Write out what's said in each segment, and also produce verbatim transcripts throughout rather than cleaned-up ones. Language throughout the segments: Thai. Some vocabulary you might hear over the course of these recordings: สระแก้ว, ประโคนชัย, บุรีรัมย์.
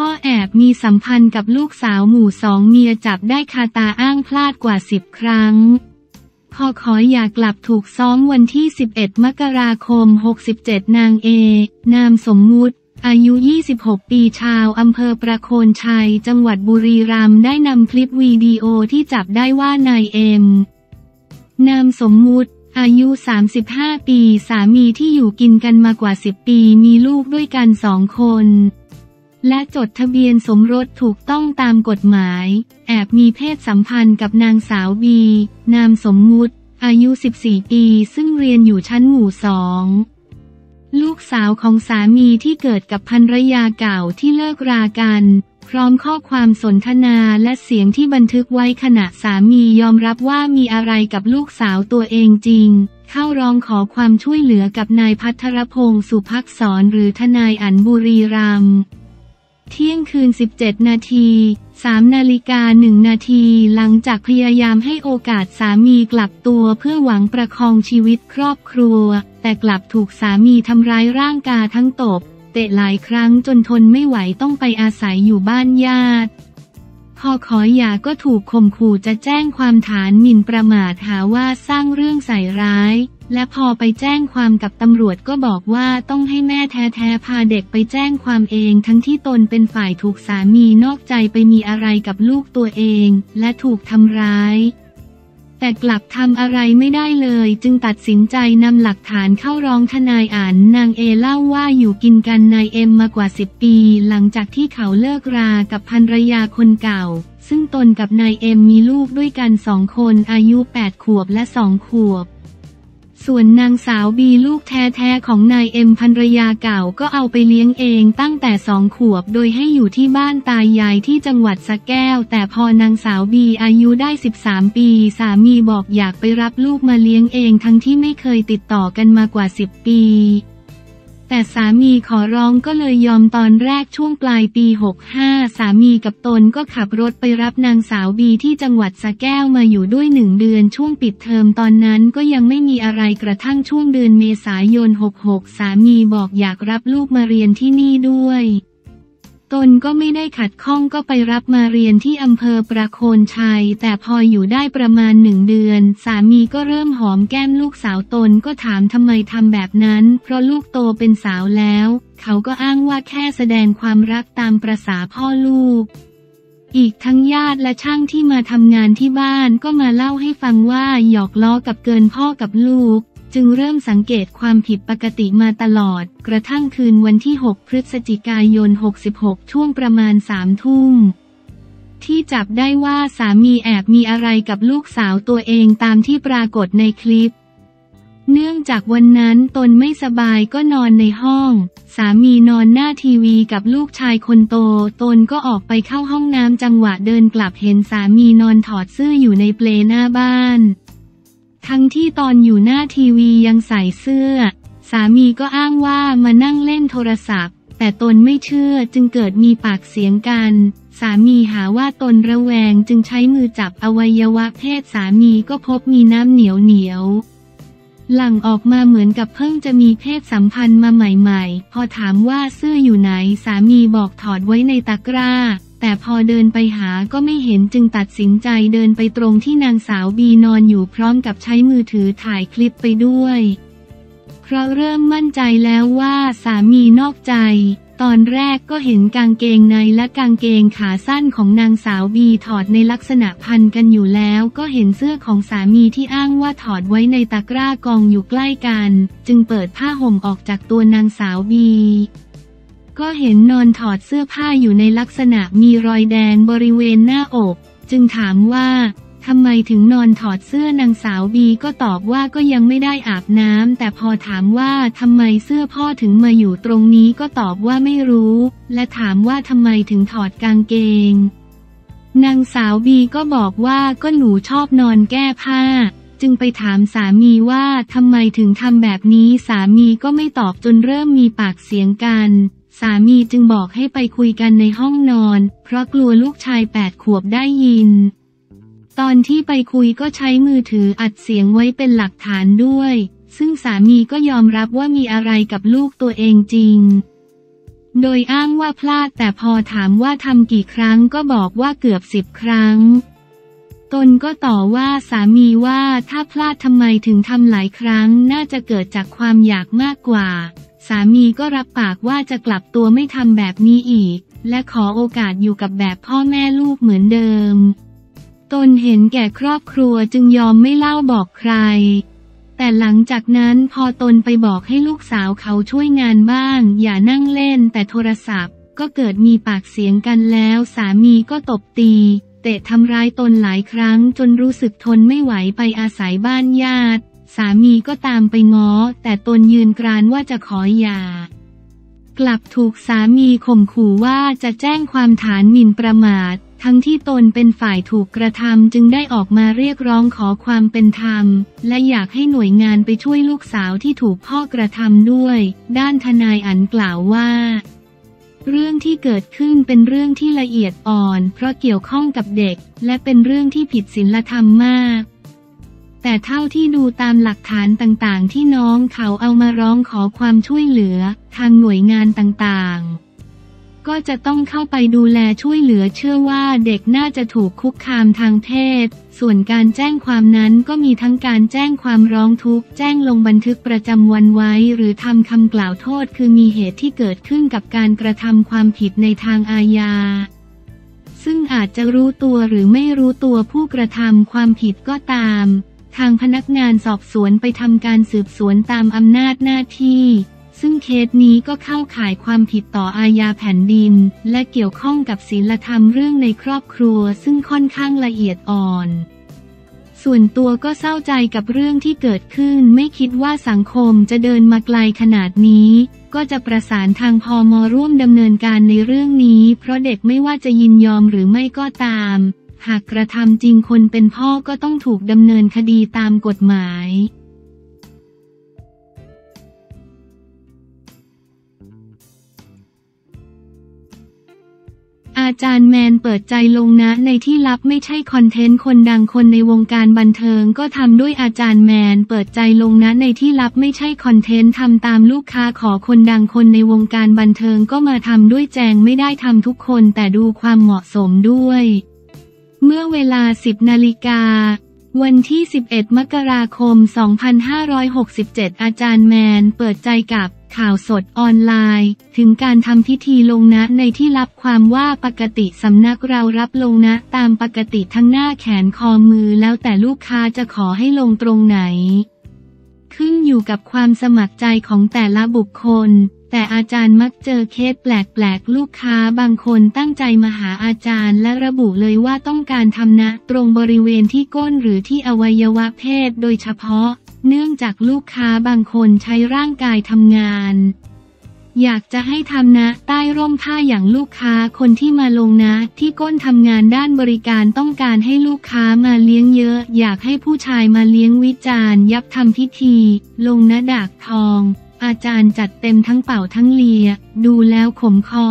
พ่อแอบมีสัมพันธ์กับลูกสาวหมู่สองเมียจับได้คาตาอ้างพลาดกว่าสิบครั้งพอขออยากกลับถูกซ้อมวันที่สิบเอ็ดมกราคมหกสิบเจ็ดนางเอนามสมมุติอายุยี่สิบหกปีชาวอำเภอประโคนชัยจังหวัดบุรีรัมย์ได้นำคลิปวิดีโอที่จับได้ว่านายเอ็มนามสมมุติอายุสามสิบห้าปีสามีที่อยู่กินกันมากว่าสิบปีมีลูกด้วยกันสองคนและจดทะเบียนสมรสถูกต้องตามกฎหมายแอบมีเพศสัมพันธ์กับนางสาวบีนามสมมุติอายุสิบสี่ปีซึ่งเรียนอยู่ชั้นหมู่สองลูกสาวของสามีที่เกิดกับภรรยาเก่าที่เลิกรากันพร้อมข้อความสนทนาและเสียงที่บันทึกไว้ขณะสามียอมรับว่ามีอะไรกับลูกสาวตัวเองจริงเข้าร้องขอความช่วยเหลือกับนายภัทรพงศ์สุภักษรหรือทนายอันบุรีรัมย์เที่ยงคืนสิบเจ็ดนาทีสามนาฬิกาหนึ่งนาทีหลังจากพยายามให้โอกาสสามีกลับตัวเพื่อหวังประคองชีวิตครอบครัวแต่กลับถูกสามีทำร้ายร่างกายทั้งตบเตะหลายครั้งจนทนไม่ไหวต้องไปอาศัยอยู่บ้านญาติพอขอหย่าก็ถูกข่มขู่จะแจ้งความฐานหมิ่นประมาทหาว่าสร้างเรื่องใส่ร้ายและพอไปแจ้งความกับตำรวจก็บอกว่าต้องให้แม่แท้ๆพาเด็กไปแจ้งความเองทั้งที่ตนเป็นฝ่ายถูกสามีนอกใจไปมีอะไรกับลูกตัวเองและถูกทำร้ายแต่กลับทำอะไรไม่ได้เลยจึงตัดสินใจนำหลักฐานเข้าร้องทนายอั๋นนางเอเล่าว่าอยู่กินกันนายเอ็มมากว่าสิบปีหลังจากที่เขาเลิกรากับภรรยาคนเก่าซึ่งตนกับนายเอ็มมีลูกด้วยกันสองคนอายุแปดขวบและสองขวบส่วนนางสาวบีลูกแท้ๆของนายเอ็มภรรยาเก่าก็เอาไปเลี้ยงเองตั้งแต่สองขวบโดยให้อยู่ที่บ้านตายายที่จังหวัดสระแก้วแต่พอนางสาวบีอายุได้สิบสามปีสามีบอกอยากไปรับลูกมาเลี้ยงเองทั้งที่ไม่เคยติดต่อกันมากว่าสิบปีแต่สามีขอร้องก็เลยยอมตอนแรกช่วงปลายปีหกห้าสามีกับตนก็ขับรถไปรับนางสาวบีที่จังหวัดสระแก้วมาอยู่ด้วยหนึ่งเดือนช่วงปิดเทอมตอนนั้นก็ยังไม่มีอะไรกระทั่งช่วงเดือนเมษายนหกหกสามีบอกอยากรับลูกมาเรียนที่นี่ด้วยตนก็ไม่ได้ขัดข้องก็ไปรับมาเรียนที่อำเภอประโคนชัยแต่พออยู่ได้ประมาณหนึ่งเดือนสามีก็เริ่มหอมแก้มลูกสาวตนก็ถามทำไมทำแบบนั้นเพราะลูกโตเป็นสาวแล้วเขาก็อ้างว่าแค่แสดงความรักตามประสาพ่อลูกอีกทั้งญาติและช่างที่มาทำงานที่บ้านก็มาเล่าให้ฟังว่าหยอกล้อกับเกินพ่อกับลูกจึงเริ่มสังเกตความผิดปกติมาตลอดกระทั่งคืนวันที่หกพฤศจิกายนหกสิบหกช่วงประมาณสามทุ่มที่จับได้ว่าสามีแอบมีอะไรกับลูกสาวตัวเองตามที่ปรากฏในคลิปเนื่องจากวันนั้นตนไม่สบายก็นอนในห้องสามีนอนหน้าทีวีกับลูกชายคนโตตนก็ออกไปเข้าห้องน้ำจังหวะเดินกลับเห็นสามีนอนถอดเสื้ออยู่ในเปลหน้าบ้านทั้งที่ตอนอยู่หน้าทีวียังใส่เสื้อสามีก็อ้างว่ามานั่งเล่นโทรศัพท์แต่ตนไม่เชื่อจึงเกิดมีปากเสียงกันสามีหาว่าตนระแวงจึงใช้มือจับอวัยวะเพศสามีก็พบมีน้ำเหนียวเหนียวหลั่งออกมาเหมือนกับเพิ่งจะมีเพศสัมพันธ์มาใหม่ๆพอถามว่าเสื้ออยู่ไหนสามีบอกถอดไว้ในตะกร้าแต่พอเดินไปหาก็ไม่เห็นจึงตัดสินใจเดินไปตรงที่นางสาวบีนอนอยู่พร้อมกับใช้มือถือถ่ายคลิปไปด้วยเพราะเริ่มมั่นใจแล้วว่าสามีนอกใจตอนแรกก็เห็นกางเกงในและกางเกงขาสั้นของนางสาวบีถอดในลักษณะพันกันอยู่แล้วก็เห็นเสื้อของสามีที่อ้างว่าถอดไว้ในตะกร้ากองอยู่ใกล้กันจึงเปิดผ้าห่มออกจากตัวนางสาวบีก็เห็นนอนถอดเสื้อผ้าอยู่ในลักษณะมีรอยแดงบริเวณหน้าอกจึงถามว่าทำไมถึงนอนถอดเสื้อนางสาวบีก็ตอบว่าก็ยังไม่ได้อาบน้ำแต่พอถามว่าทำไมเสื้อพ่อถึงมาอยู่ตรงนี้ก็ตอบว่าไม่รู้และถามว่าทำไมถึงถอดกางเกงนางสาวบีก็บอกว่าก็หนูชอบนอนแก้ผ้าจึงไปถามสามีว่าทำไมถึงทำแบบนี้สามีก็ไม่ตอบจนเริ่มมีปากเสียงกันสามีจึงบอกให้ไปคุยกันในห้องนอนเพราะกลัวลูกชายแปดขวบได้ยินตอนที่ไปคุยก็ใช้มือถืออัดเสียงไว้เป็นหลักฐานด้วยซึ่งสามีก็ยอมรับว่ามีอะไรกับลูกตัวเองจริง โดยอ้างว่าพลาดแต่พอถามว่าทำกี่ครั้งก็บอกว่าเกือบสิบครั้งตนก็ต่อว่าสามีว่าถ้าพลาดทำไมถึงทำหลายครั้งน่าจะเกิดจากความอยากมากกว่าสามีก็รับปากว่าจะกลับตัวไม่ทำแบบนี้อีกและขอโอกาสอยู่กับแบบพ่อแม่ลูกเหมือนเดิมตนเห็นแก่ครอบครัวจึงยอมไม่เล่าบอกใครแต่หลังจากนั้นพอตนไปบอกให้ลูกสาวเขาช่วยงานบ้างอย่านั่งเล่นแต่โทรศัพท์ก็เกิดมีปากเสียงกันแล้วสามีก็ตบตีเตะทำร้ายตนหลายครั้งจนรู้สึกทนไม่ไหวไปอาศัยบ้านญาติสามีก็ตามไปง้อแต่ตนยืนกรานว่าจะขอหย่ากลับถูกสามีข่มขู่ว่าจะแจ้งความฐานหมิ่นประมาททั้งที่ตนเป็นฝ่ายถูกกระทำจึงได้ออกมาเรียกร้องขอความเป็นธรรมและอยากให้หน่วยงานไปช่วยลูกสาวที่ถูกพ่อกระทำด้วยด้านทนายอั๋นกล่าวว่าเรื่องที่เกิดขึ้นเป็นเรื่องที่ละเอียดอ่อนเพราะเกี่ยวข้องกับเด็กและเป็นเรื่องที่ผิดศีลธรรมมากแต่เท่าที่ดูตามหลักฐานต่างๆที่น้องเขาเอามาร้องขอความช่วยเหลือทางหน่วยงานต่างๆก็จะต้องเข้าไปดูแลช่วยเหลือเชื่อว่าเด็กน่าจะถูกคุกคามทางเพศส่วนการแจ้งความนั้นก็มีทั้งการแจ้งความร้องทุกข์แจ้งลงบันทึกประจำวันไว้หรือทำคำกล่าวโทษคือมีเหตุที่เกิดขึ้นกับการกระทำความผิดในทางอาญาซึ่งอาจจะรู้ตัวหรือไม่รู้ตัวผู้กระทำความผิดก็ตามทางพนักงานสอบสวนไปทำการสืบสวนตามอำนาจหน้าที่ซึ่งเคสนี้ก็เข้าข่ายความผิดต่ออาญาแผ่นดินและเกี่ยวข้องกับศีลธรรมเรื่องในครอบครัวซึ่งค่อนข้างละเอียดอ่อนส่วนตัวก็เศร้าใจกับเรื่องที่เกิดขึ้นไม่คิดว่าสังคมจะเดินมาไกลขนาดนี้ก็จะประสานทางพม.ร่วมดำเนินการในเรื่องนี้เพราะเด็กไม่ว่าจะยินยอมหรือไม่ก็ตามหากกระทำจริงคนเป็นพ่อก็ต้องถูกดำเนินคดีตามกฎหมายอาจารย์แมนเปิดใจลงนะในที่ลับไม่ใช่คอนเทนต์คนดังคนในวงการบันเทิงก็ทำด้วยอาจารย์แมนเปิดใจลงนะในที่ลับไม่ใช่คอนเทนต์ทำตามลูกค้าขอคนดังคนในวงการบันเทิงก็มาทำด้วยแจงไม่ได้ทำทุกคนแต่ดูความเหมาะสมด้วยเมื่อเวลาสิบนาฬิกาวันที่สิบเอ็ดมกราคมสองพันห้าร้อยหกสิบเจ็ดอาจารย์แมนเปิดใจกับข่าวสดออนไลน์ถึงการทำพิธีลงนะในที่ลับความว่าปกติสำนักเรารับลงนะตามปกติทั้งหน้าแขนคอมือแล้วแต่ลูกค้าจะขอให้ลงตรงไหนขึ้นอยู่กับความสมัครใจของแต่ละบุคคลแต่อาจารย์มักเจอเคสแปลกๆลูกค้าบางคนตั้งใจมาหาอาจารย์และระบุเลยว่าต้องการทำนะตรงบริเวณที่ก้นหรือที่อวัยวะเพศโดยเฉพาะเนื่องจากลูกค้าบางคนใช้ร่างกายทำงานอยากจะให้ทำนะใต้ร่มผ้าอย่างลูกค้าคนที่มาลงนะที่ก้นทำงานด้านบริการต้องการให้ลูกค้ามาเลี้ยงเยอะอยากให้ผู้ชายมาเลี้ยงวิจารณ์ยับทำพิธีลงนะดากทองอาจารย์จัดเต็มทั้งเป่าทั้งเลียดูแล้วขมคอ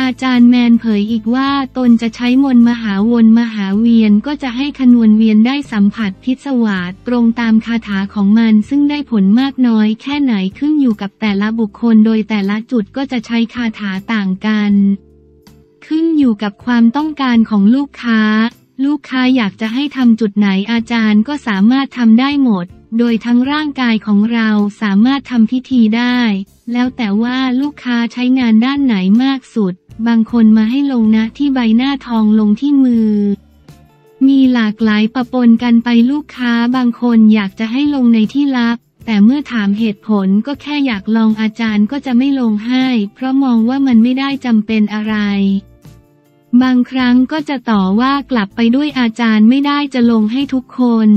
อาจารย์แมนเผยอีกว่าตนจะใช้มนต์มหาวนมหาเวียนก็จะให้ขนวนเวียนได้สัมผัสพิศวาสตรงตามคาถาของมันซึ่งได้ผลมากน้อยแค่ไหนขึ้นอยู่กับแต่ละบุคคลโดยแต่ละจุดก็จะใช้คาถาต่างกันขึ้นอยู่กับความต้องการของลูกค้าลูกค้าอยากจะให้ทำจุดไหนอาจารย์ก็สามารถทำได้หมดโดยทั้งร่างกายของเราสามารถทำพิธีได้แล้วแต่ว่าลูกค้าใช้งานด้านไหนมากสุดบางคนมาให้ลงนะที่ใบหน้าทองลงที่มือมีหลากหลายปะปนกันไปลูกค้าบางคนอยากจะให้ลงในที่ลับแต่เมื่อถามเหตุผลก็แค่อยากลองอาจารย์ก็จะไม่ลงให้เพราะมองว่ามันไม่ได้จำเป็นอะไรบางครั้งก็จะต่อว่ากลับไปด้วยอาจารย์ไม่ได้จะลงให้ทุกคน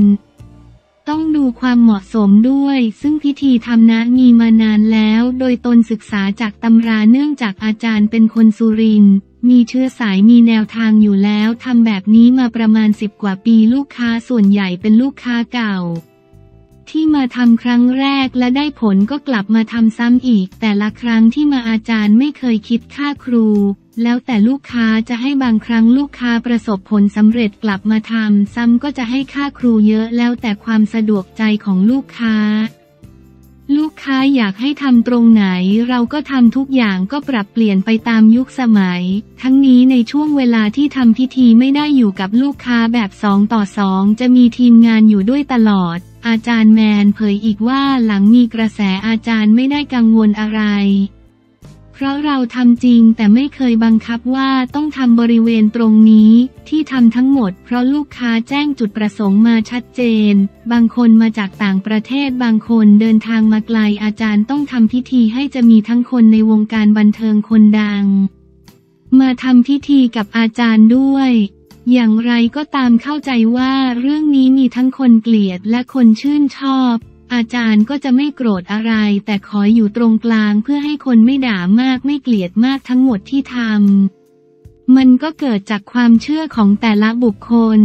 ต้องดูความเหมาะสมด้วยซึ่งพิธีทำนะมีมานานแล้วโดยตนศึกษาจากตำราเนื่องจากอาจารย์เป็นคนสุรินทร์มีเชื้อสายมีแนวทางอยู่แล้วทำแบบนี้มาประมาณสิบกว่าปีลูกค้าส่วนใหญ่เป็นลูกค้าเก่าที่มาทำครั้งแรกและได้ผลก็กลับมาทำซ้ำอีกแต่ละครั้งที่มาอาจารย์ไม่เคยคิดค่าครูแล้วแต่ลูกค้าจะให้บางครั้งลูกค้าประสบผลสำเร็จกลับมาทำซ้ำก็จะให้ค่าครูเยอะแล้วแต่ความสะดวกใจของลูกค้า ลูกค้าอยากให้ทำตรงไหนเราก็ทำทุกอย่างก็ปรับเปลี่ยนไปตามยุคสมัยทั้งนี้ในช่วงเวลาที่ทำพิธีไม่ได้อยู่กับลูกค้าแบบสองต่อสองจะมีทีมงานอยู่ด้วยตลอดอาจารย์แมนเผยอีกว่าหลังมีกระแสอาจารย์ไม่ได้กังวลอะไรเพราะเราทำจริงแต่ไม่เคยบังคับว่าต้องทำบริเวณตรงนี้ที่ทำทั้งหมดเพราะลูกค้าแจ้งจุดประสงค์มาชัดเจนบางคนมาจากต่างประเทศบางคนเดินทางมาไกลอาจารย์ต้องทำพิธีให้จะมีทั้งคนในวงการบันเทิงคนดังมาทำพิธีกับอาจารย์ด้วยอย่างไรก็ตามเข้าใจว่าเรื่องนี้มีทั้งคนเกลียดและคนชื่นชอบอาจารย์ก็จะไม่โกรธอะไรแต่ขออยู่ตรงกลางเพื่อให้คนไม่ด่ามากไม่เกลียดมากทั้งหมดที่ทำมันก็เกิดจากความเชื่อของแต่ละบุคคล